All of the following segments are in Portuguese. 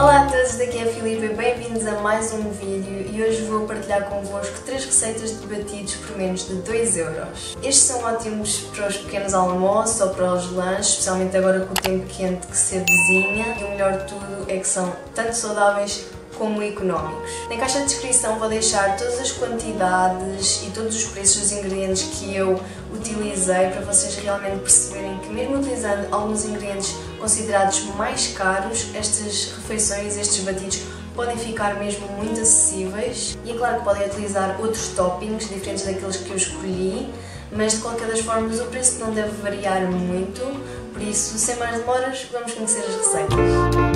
Olá a todos, daqui é a Filipa e bem-vindos a mais um vídeo e hoje vou partilhar convosco 3 receitas de batidos por menos de 2€. Estes são ótimos para os pequenos almoços ou para os lanches, especialmente agora com o tempo quente que se avizinha, e o melhor de tudo é que são tanto saudáveis como económicos. Na caixa de descrição vou deixar todas as quantidades e todos os preços dos ingredientes que eu utilizei para vocês realmente perceberem que mesmo utilizando alguns ingredientes considerados mais caros, estas refeições, estes batidos podem ficar mesmo muito acessíveis. E é claro que podem utilizar outros toppings diferentes daqueles que eu escolhi, mas de qualquer das formas o preço não deve variar muito, por isso sem mais demoras vamos conhecer as receitas.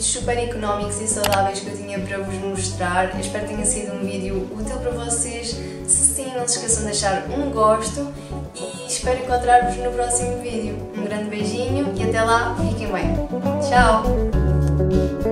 Super económicos e saudáveis que eu tinha para vos mostrar. Eu espero que tenha sido um vídeo útil para vocês. Se sim, não se esqueçam de deixar um gosto e espero encontrar-vos no próximo vídeo. Um grande beijinho e até lá, fiquem bem. Tchau!